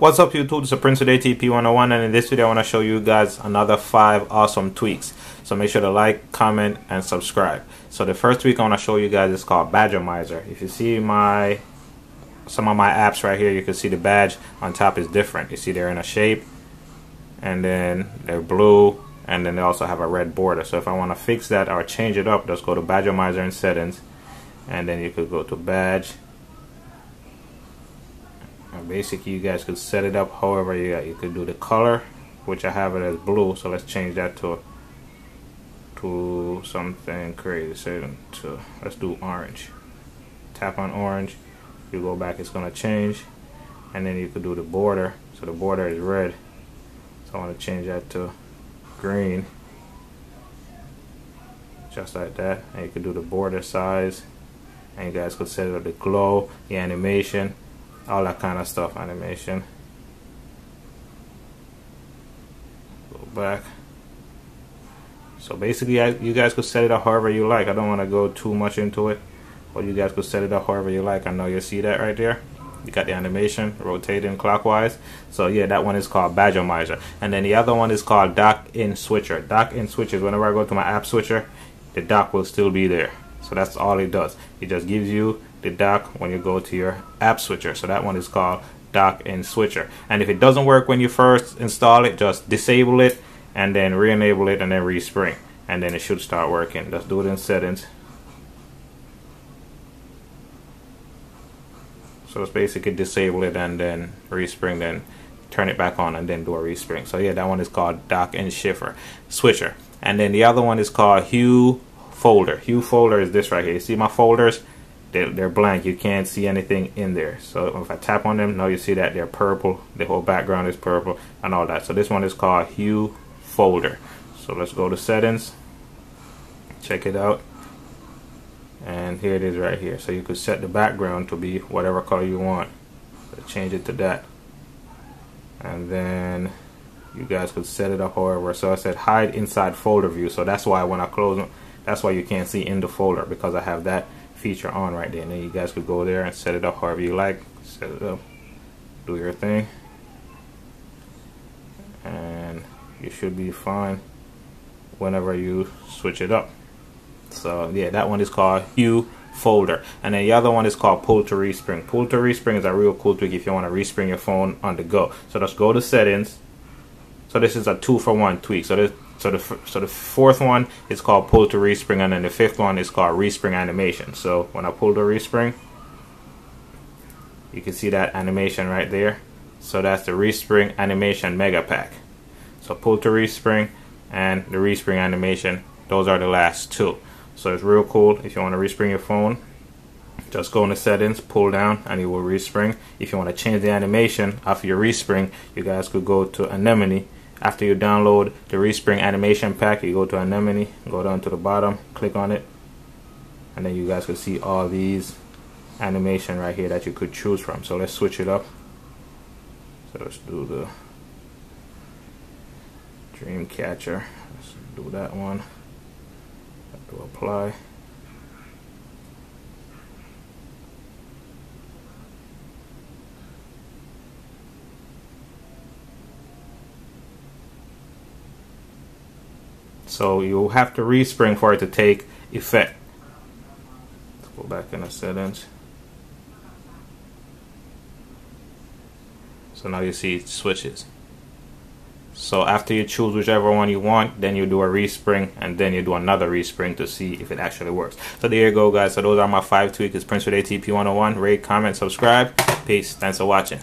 What's up YouTube, this is Prince with ATP 101 and in this video I want to show you guys another 5 awesome tweaks. So make sure to like, comment, and subscribe. So the first tweak I want to show you guys is called Badgomizer. If you see some of my apps right here, you can see the badge on top is different. You see they're in a shape and then they're blue and then they also have a red border. So if I want to fix that or change it up, just go to Badgomizer in settings and then you could go to badge. Basically you guys could set it up however you could do the color, which I have it as blue, so let's change that to something crazy. So let's do orange. Tap on orange, you go back, it's gonna change, and then you could do the border, so the border is red, so I want to change that to green, just like that. And you could do the border size, and you guys could set up the glow, the animation, all that kind of stuff, animation. Go back. So basically you guys could set it up however you like. I don't want to go too much into it, but you guys could set it up however you like. I know you see that right there. You got the animation rotating clockwise. So yeah, that one is called Badgomizer. And then the other one is called DockInSwitcher. DockInSwitcher is whenever I go to my app switcher, the dock will still be there. So that's all it does. It just gives you the dock when you go to your app switcher. So that one is called DockInSwitcher. And if it doesn't work when you first install it, just disable it and then re-enable it and then respring. And then it should start working. Let's do it in settings. So it's basically disable it and then respring, then turn it back on and then do a respring. So yeah, that one is called DockInSwitcher. And then the other one is called HueFolder. HueFolder is this right here. You see my folders? They're blank, you can't see anything in there. So if I tap on them, now you see that they're purple, the whole background is purple and all that. So this one is called HueFolder. So let's go to settings, check it out, and here it is right here. So you could set the background to be whatever color you want. So change it to that, and then you guys could set it up however. So I said hide inside folder view, so that's why when I close them, that's why you can't see in the folder, because I have that feature on right there. And then you guys could go there and set it up however you like. Set it up, do your thing, and you should be fine whenever you switch it up. So yeah, that one is called HueFolder. And then the other one is called PullToRespring. PullToRespring is a real cool trick if you want to respring your phone on the go. So just go to settings. So this is a 2-for-1 tweak. So the fourth one is called PullToRespring, and then the fifth one is called Respring Animation. So when I pull the respring, you can see that animation right there. So that's the Respring Animation Mega Pack. So PullToRespring and the Respring Animation, those are the last two. So it's real cool. If you want to respring your phone, just go into settings, pull down, and it will respring. If you want to change the animation after your respring, you guys could go to Anemone. After you download the Respring Animation Pack, you go to Anemone, go down to the bottom, click on it, and then you guys can see all these animation right here that you could choose from. So let's switch it up. So let's do the Dreamcatcher. Let's do that one. Have to apply. So you have to respring for it to take effect. Let's go back into settings. So now you see it switches. So after you choose whichever one you want, then you do a respring and then you do another respring to see if it actually works. So there you go guys. So those are my 5 tweaks. It's Prince with ATP 101. Rate, comment, subscribe. Peace. Thanks for watching.